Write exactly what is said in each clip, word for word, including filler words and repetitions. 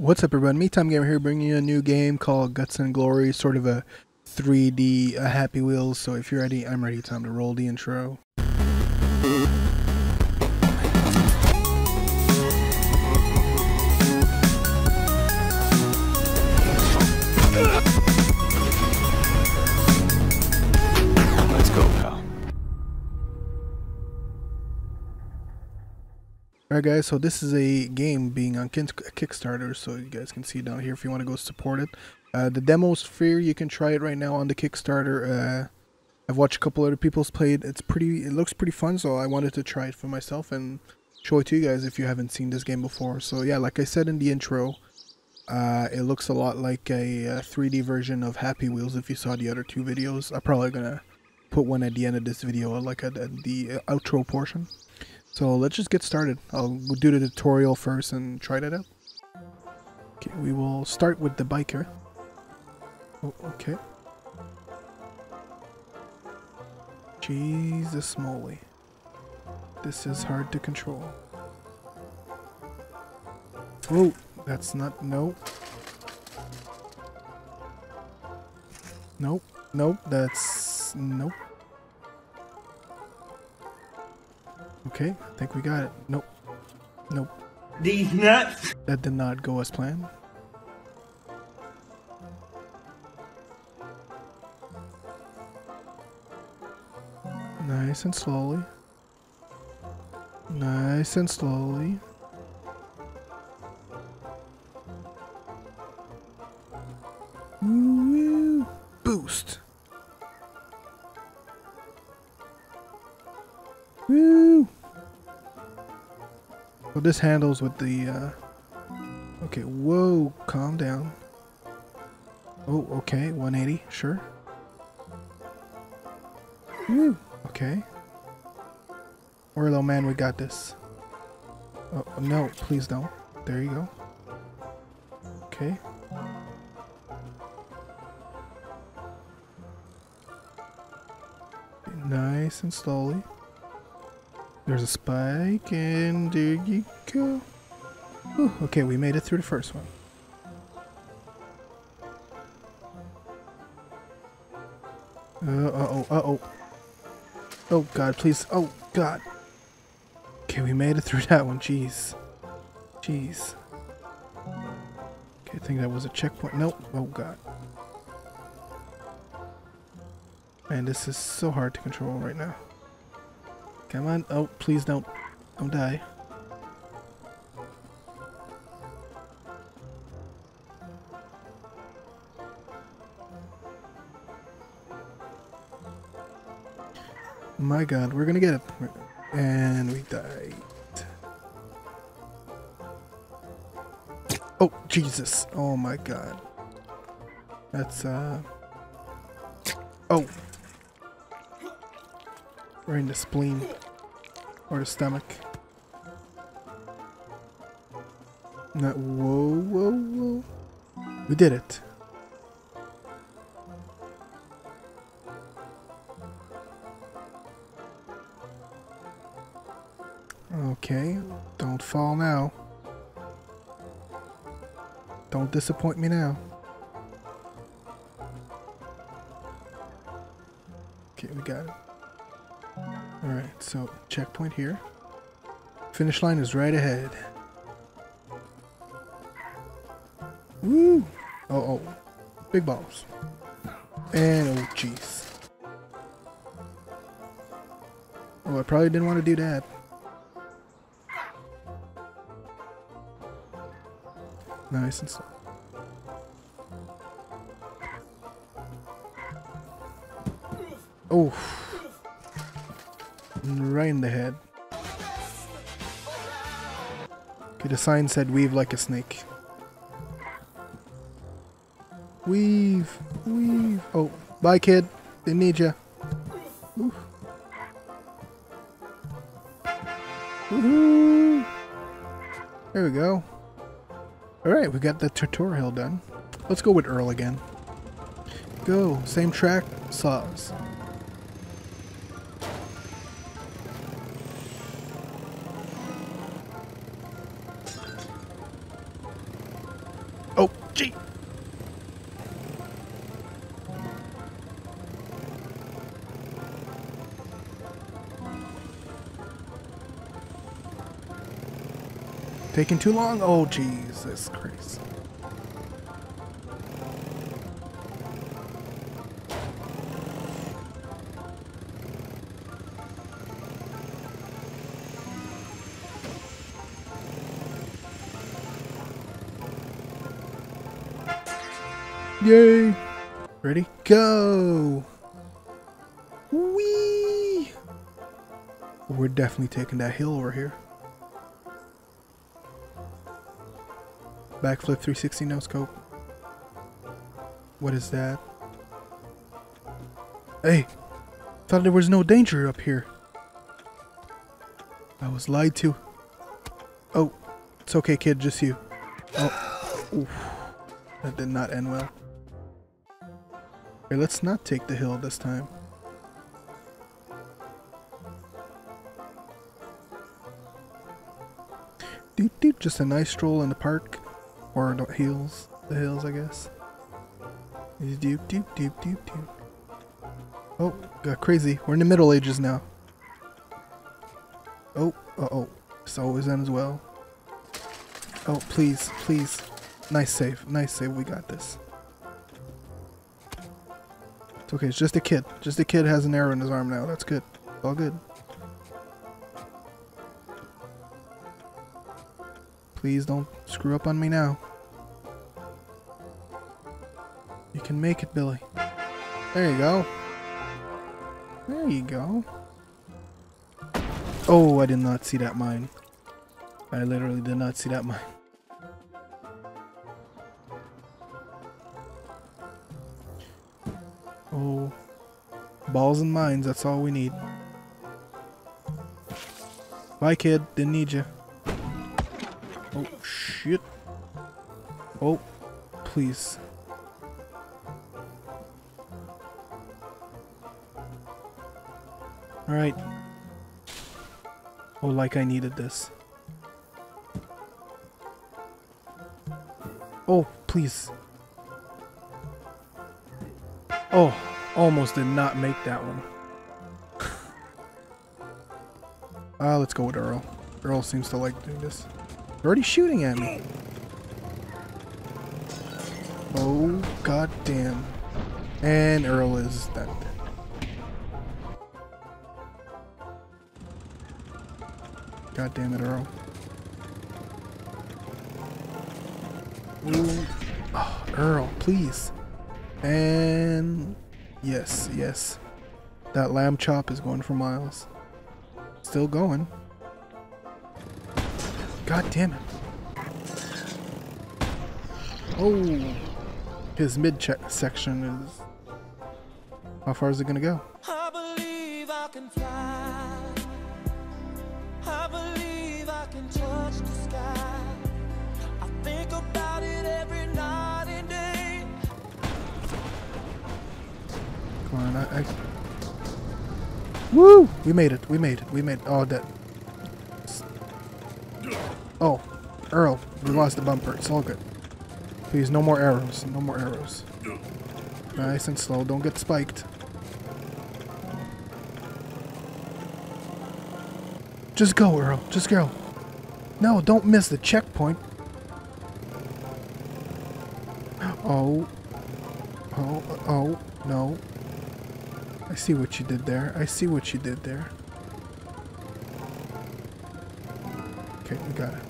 What's up, everyone? Me-Time Gamer here, bringing you a new game called Guts and Glory, sort of a three D a Happy Wheels. So if you're ready, I'm ready. Time to roll the intro. Let's go, pal. Alright guys, so this is a game being on Kickstarter, so you guys can see down here if you want to go support it. Uh, the demo's free, you can try it right now on the Kickstarter. Uh, I've watched a couple other people's play it. It's pretty, it looks pretty fun, so I wanted to try it for myself and show it to you guys if you haven't seen this game before. So yeah, like I said in the intro, uh, it looks a lot like a, a three D version of Happy Wheels if you saw the other two videos. I'm probably going to put one at the end of this video, like at the outro portion. So let's just get started. I'll do the tutorial first and try that out. Okay, we will start with the biker. Oh, okay. Jesus moly. This is hard to control. Oh, that's not, no. Nope, nope, that's, nope. Okay, I think we got it. Nope. Nope. These nuts! That did not go as planned. Nice and slowly. Nice and slowly. Woo-woo. Boost! Woo! Well, this handles with the, uh, okay, whoa, calm down. Oh, okay, one eighty, sure. Woo, okay. Orlo, man, we got this. Oh, no, please don't. There you go. Okay. Nice and slowly. There's a spike, and there you go. Ooh, okay, we made it through the first one. Uh, uh-oh, uh-oh. Oh, God, please. Oh, God. Okay, we made it through that one. Jeez. Jeez. Okay, I think that was a checkpoint. Nope. Oh, God. Man, this is so hard to control right now. Come on. Oh, please don't. Don't die. My God, we're gonna get it. And we died. Oh, Jesus. Oh, my God. That's, uh... oh. We're in the spleen. Or the stomach. Not, whoa, whoa, whoa. We did it. Okay, don't fall now. Don't disappoint me now. Okay, we got it. Alright, so checkpoint here. Finish line is right ahead. Woo! Oh, oh. Big balls. And oh, jeez. Oh, I probably didn't want to do that. Nice and slow. Oh. Right in the head. Okay, the sign said weave like a snake. Weave, weave. Oh, bye, kid. They need ya. Oof. Woohoo! There we go. All right, we got the tutorial done. Let's go with Earl again. Go, same track, saws. Oh, gee. Taking too long? Oh, Jesus Christ. Yay! Ready? Go! Whee! We're definitely taking that hill over here. Backflip three sixty no scope. What is that? Hey! Thought there was no danger up here. I was lied to. Oh, it's okay, kid, just you. Oh. Oof. That did not end well. Let's not take the hill this time. Dude, dude, just a nice stroll in the park, or the hills, the hills, I guess. Doop, doop, doop, doop, doop. Oh, got crazy. We're in the Middle Ages now. Oh, uh oh, this always ends well. Oh, please, please. Nice save, nice save. We got this. Okay, it's just a kid. Just a kid has an arrow in his arm now. That's good. All good. Please don't screw up on me now. You can make it, Billy. There you go. There you go. Oh, I did not see that mine. I literally did not see that mine. Oh, balls and mines, that's all we need. Bye, kid, didn't need you. Oh, shit. Oh, please. Alright. Oh, like I needed this. Oh, please. Oh, almost did not make that one. Ah, uh, let's go with Earl. Earl seems to like doing this. They're already shooting at me. Oh, goddamn. And Earl is dead. Goddamn it, Earl. Ooh. Oh, Earl, please. And yes, yes, that lamb chop is going for miles. Still going. God damn it. Oh, his mid section is. How far is it gonna go? I believe I can fly. I believe I can touch the sky. I think about it every night and day. Come on, I, I... Woo! We made it, we made it, we made it. Oh, that... Oh, Earl, we lost the bumper, it's all good. Please, no more arrows, no more arrows. Nice and slow, don't get spiked. Just go, Earl, just go. No, don't miss the checkpoint. Oh. Oh, oh, no. I see what you did there. I see what you did there. Okay, we got it.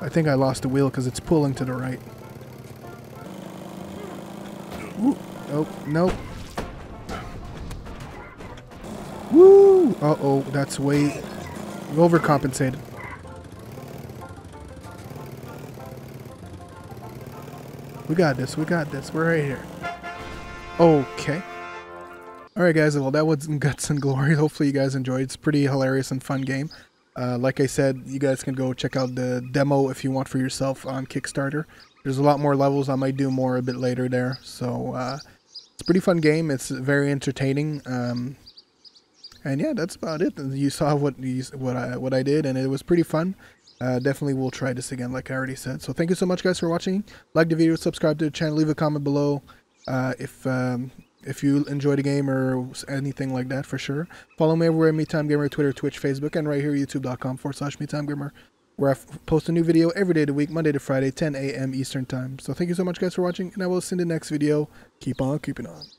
I think I lost the wheel because it's pulling to the right. Ooh, oh, no. Woo! Uh-oh, that's way... overcompensated. We got this, we got this. We're right here. Okay. Alright guys, well that was Guts and Glory. Hopefully you guys enjoyed. It's a pretty hilarious and fun game. Uh, like I said, you guys can go check out the demo if you want for yourself on Kickstarter. There's a lot more levels. I might do more a bit later there. So uh, it's a pretty fun game. It's very entertaining. Um, and yeah, that's about it. You saw what, what, I, what I did and it was pretty fun. Uh, definitely will try this again, like I already said. So thank you so much, guys, for watching. Like the video, subscribe to the channel, leave a comment below uh, if um, if you enjoy the game or anything like that, for sure. Follow me everywhere, Me-Time Gamer, Twitter, Twitch, Facebook, and right here, youtube dot com forward slash Me-Time Gamer, where I post a new video every day of the week, Monday to Friday, ten A M Eastern Time. So thank you so much, guys, for watching, and I will see you in the next video. Keep on keeping on.